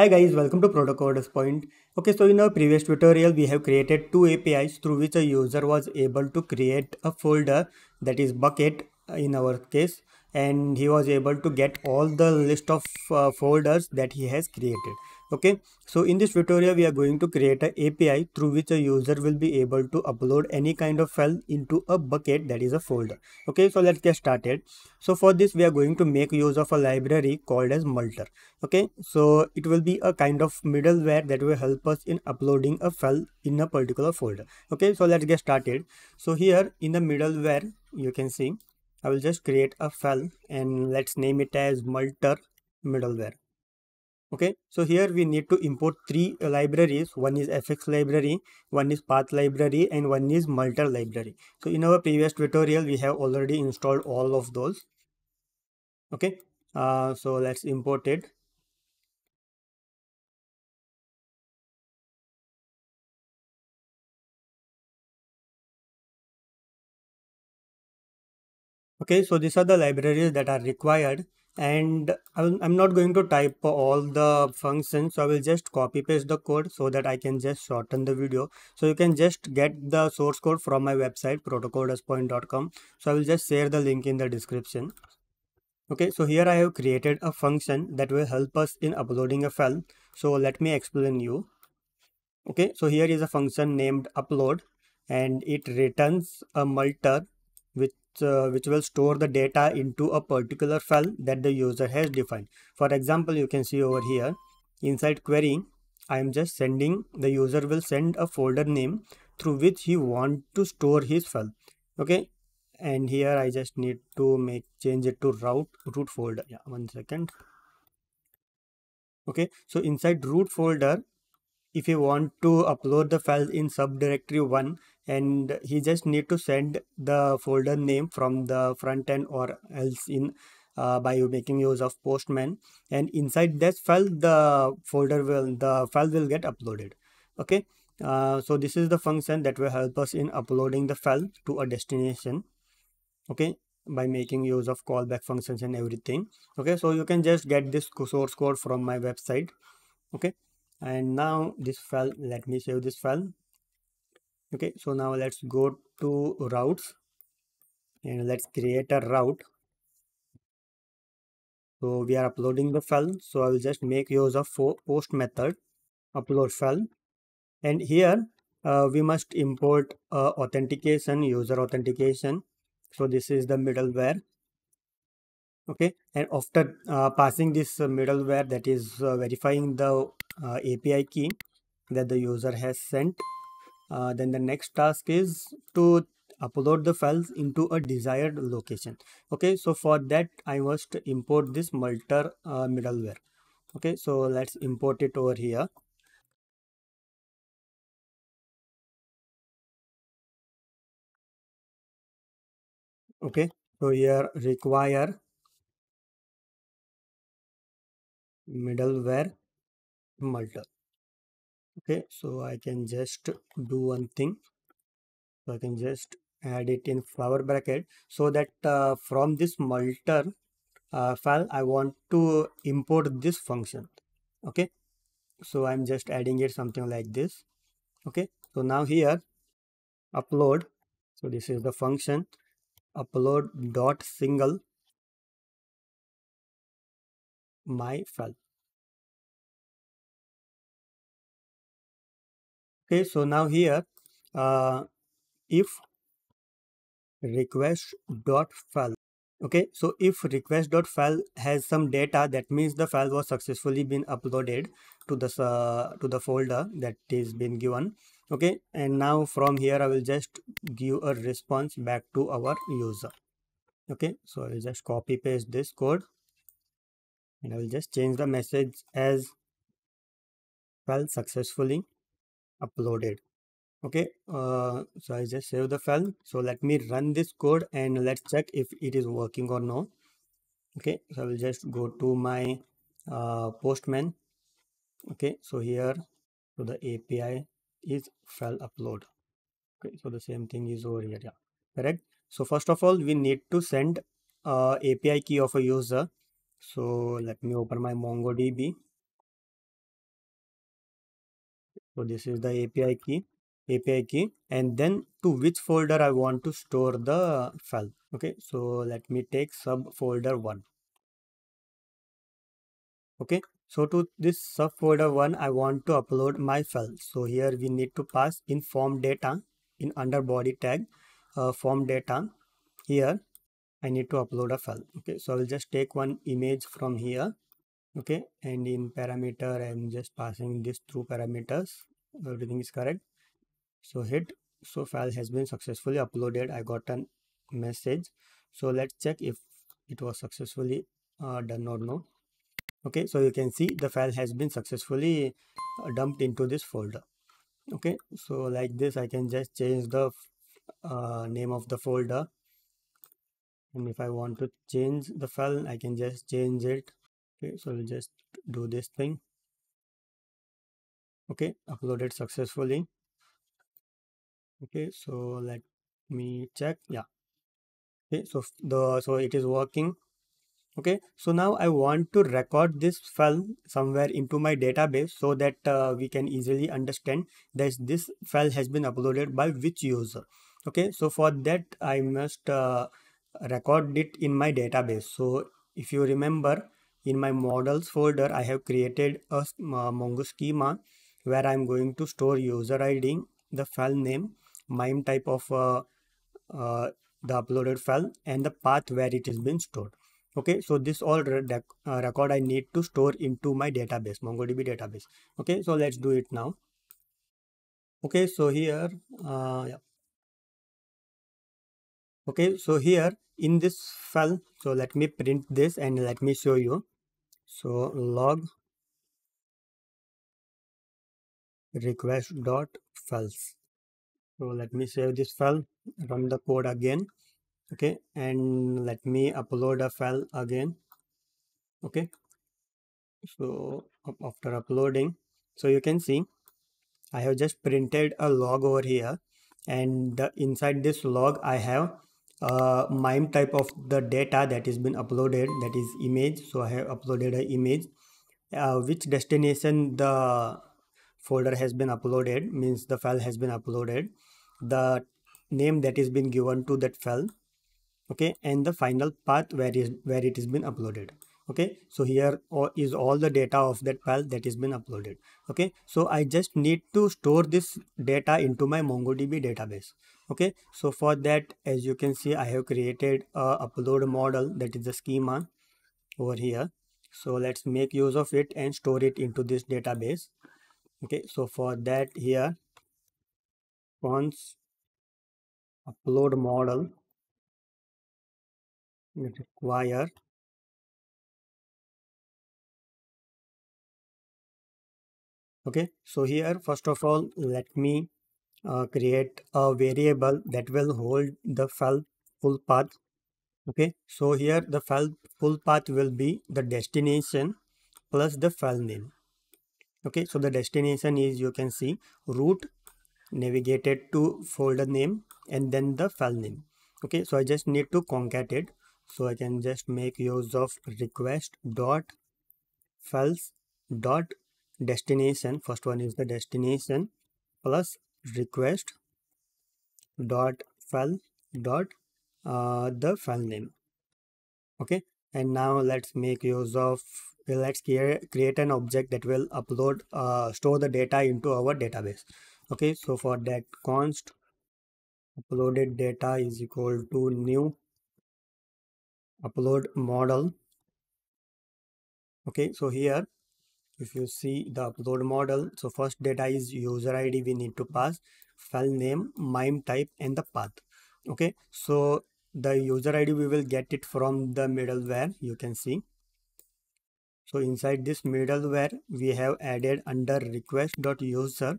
Hi guys, welcome to Proto Coders Point. Okay, so in our previous tutorial, we have created two APIs through which a user was able to create a folder, that is bucket in our case, and he was able to get all the list of folders that he has created. Okay, so in this tutorial, we are going to create an API through which a user will be able to upload any kind of file into a bucket, that is a folder. Okay, so let's get started. So for this, we are going to make use of a library called as Multer. Okay, so it will be a kind of middleware that will help us in uploading a file in a particular folder. Okay, so let's get started. So here in the middleware, you can see I will just create a file and let's name it as Multer middleware. Okay, so here we need to import three libraries. One is FX library, one is Path library, and one is Multer library. So in our previous tutorial, we have already installed all of those. Okay, so let's import it. Okay, so these are the libraries that are required, and I'm not going to type all the functions, so I will just copy paste the code so that I can just shorten the video. So you can just get the source code from my website protocoderspoint.com. So I will just share the link in the description. Okay, so here I have created a function that will help us in uploading a file. So let me explain you. Okay, so here is a function named upload, and it returns a multer which will store the data into a particular file that the user has defined. For example, you can see over here inside query, I am just sending, the user will send a folder name through which he wants to store his file. Okay, and here I just need to change it to root folder. Yeah, one second. Okay, so inside root folder, if you want to upload the file in subdirectory 1, and he just need to send the folder name from the front end, or else in by making use of Postman, and inside this file the file will get uploaded. Okay, so this is the function that will help us in uploading the file to a destination. Okay, by making use of callback functions and everything. Okay, so you can just get this source code from my website. Okay, and now this file, let me save this file. Okay, so now let's go to routes and let's create a route. So we are uploading the file, so I will just make use of post method, upload file, and here we must import authentication, user authentication. So this is the middleware. Okay, and after passing this middleware, that is verifying the API key that the user has sent, then the next task is to upload the files into a desired location. Okay, so for that I must import this Multer middleware. Okay, so let's import it over here. Okay, so here require middleware Multer. Okay, so I can just do one thing. So I can just add it in flower bracket, so that from this Multer file I want to import this function. Okay, so I'm just adding it something like this. Okay, so now here upload, so this is the function upload dot single my file. Okay, so now here if request dot file. Okay, so if request dot file has some data, that means the file was successfully been uploaded to this to the folder that is been given. Okay, and now from here I will just give a response back to our user. Okay, so I will just copy paste this code and I will just change the message as file successfully uploaded. Okay, so I just save the file. So let me run this code and let's check if it is working or no. Okay, so I will just go to my Postman. Okay, so here, so the API is file upload. Okay, so the same thing is over here. Yeah, correct. So first of all, we need to send API key of a user. So let me open my MongoDB. So this is the API key, and then to which folder I want to store the file. Okay, so let me take subfolder 1. Okay, so to this subfolder 1 I want to upload my file. So here we need to pass in form data, in under body tag form data. Here I need to upload a file. Okay, so I will just take one image from here. Okay, and in parameter I am just passing this through parameters. Everything is correct. So hit. So file has been successfully uploaded. I got a message. So let's check if it was successfully done or no. Okay, so you can see the file has been successfully dumped into this folder. Okay, so like this I can just change the name of the folder. And if I want to change the file, I can just change it. Okay, so we'll just do this thing. Okay, uploaded successfully. Okay, so let me check. Yeah. Okay, so it is working. Okay, so now I want to record this file somewhere into my database so that we can easily understand that this file has been uploaded by which user. Okay, so for that I must record it in my database. So if you remember, in my models folder I have created a Mongo schema where I am going to store user ID, the file name, MIME type of the uploaded file, and the path where it has been stored. Okay, so this all record I need to store into my database, MongoDB database. Okay, so let's do it now. Okay, so here okay, so here in this file, so let me print this and let me show you. So log request dot files. So let me save this file, run the code again. Okay, and let me upload a file again. Okay, so after uploading, so you can see I have just printed a log over here, and inside this log I have MIME type of the data that has been uploaded, that is image. So I have uploaded an image. Which destination the folder has been uploaded, means the file has been uploaded, the name that is been given to that file. Okay, and the final path where it has been uploaded. Okay, so here is all the data of that file that has been uploaded. Okay, so I just need to store this data into my MongoDB database. Okay, so for that, as you can see, I have created a upload model, that is the schema over here. So let's make use of it and store it into this database. Okay, so for that here, const upload model require okay, so here first of all let me create a variable that will hold the file full path. Okay, so here the file full path will be the destination plus the file name. Okay, so the destination is, you can see, root navigated to folder name and then the file name. Okay, so I just need to concat it. So I can just make use of request dot files dot destination, first one is the destination, plus request dot file dot the file name. Okay, and now let's make use of, let's create an object that will upload store the data into our database. Okay, so for that const uploaded data is equal to new upload model. Okay, so here if you see the upload model, so first data is user ID, we need to pass file name, MIME type, and the path. Okay, so the user ID we will get it from the middleware, you can see. So inside this middleware we have added under request.user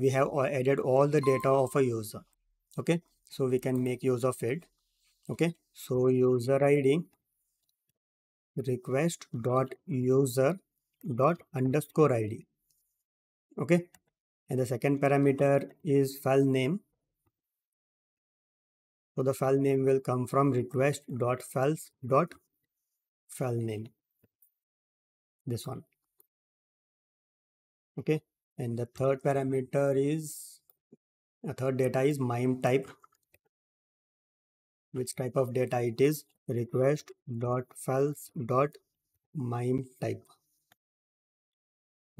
we have added all the data of a user. Okay, so we can make use of it. Okay, so user ID request dot user dot underscore ID. Okay, and the second parameter is file name. So the file name will come from request dot files dot file name, this one. Okay, And the third parameter is, the third data is MIME type. Which type of data it is? request.false.mime type.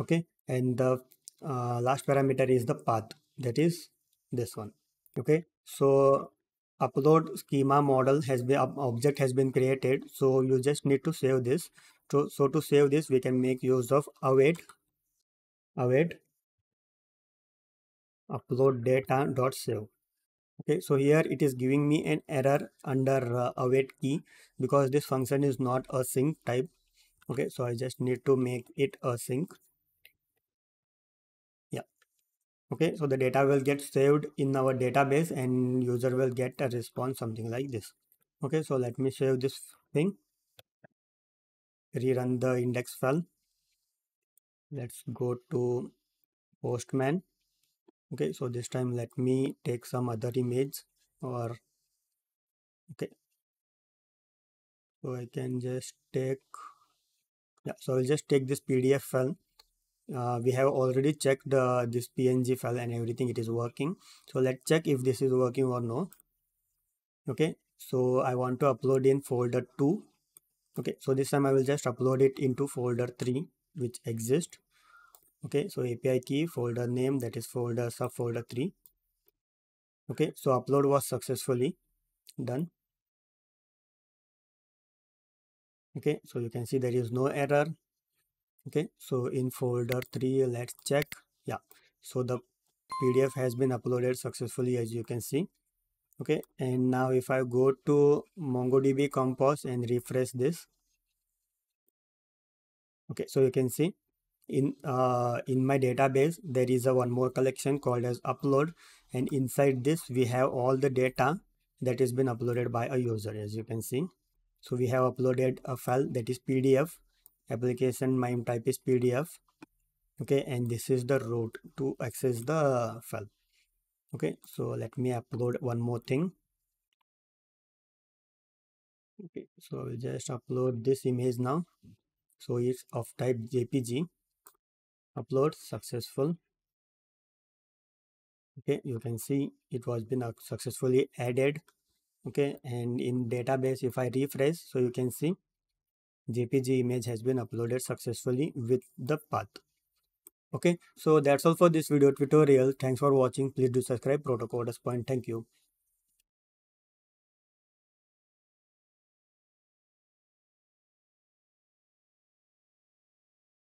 Okay, and the last parameter is the path, that is this one. Okay, so upload schema model has been, object has been created, so you just need to save this. So to save this, we can make use of await upload data.save. Okay, so here it is giving me an error under await key because this function is not a sync type. Okay, so I just need to make it a sync. Yeah. Okay, so the data will get saved in our database and user will get a response something like this. Okay, so let me save this thing. Rerun the index file. Let's go to Postman. Okay, so this time let me take some other image, or okay, so I can just take, yeah, so I'll just take this PDF file. We have already checked this PNG file and everything, it is working. So let's check if this is working or no. Okay, so I want to upload in folder 2. Okay, so this time I will just upload it into folder 3 which exists. Okay, so API key, folder name, that is folder subfolder 3. Okay, so upload was successfully done. Okay, so you can see there is no error. Okay, so in folder 3, let's check. Yeah, so the PDF has been uploaded successfully, as you can see. Okay, and now if I go to MongoDB Compose and refresh this. Okay, so you can see in my database there is a one more collection called as upload, and inside this we have all the data that has been uploaded by a user, as you can see. So we have uploaded a file that is PDF, application MIME type is PDF. Okay, and this is the route to access the file. Okay, so let me upload one more thing. Okay, so I'll just upload this image now. So it's of type JPG. Upload successful. Okay, you can see it was been successfully added. Okay, and in database if I refresh, so you can see JPG image has been uploaded successfully with the path. Okay, so that's all for this video tutorial. Thanks for watching. Please do subscribe. Proto Coders Point. Thank you.